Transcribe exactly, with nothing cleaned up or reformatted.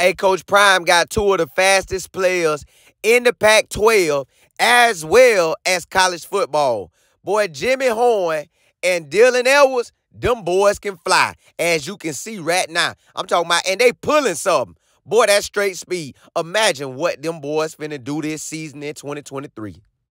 Hey, Coach Prime got two of the fastest players in the Pac twelve as well as college football. Boy, Jimmy Horn and Dylan Edwards, them boys can fly, as you can see right now. I'm talking about, and they pulling something. Boy, that's straight speed. Imagine what them boys finna do this season in twenty twenty-three.